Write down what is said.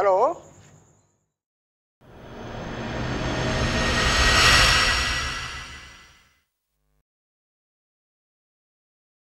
Hello?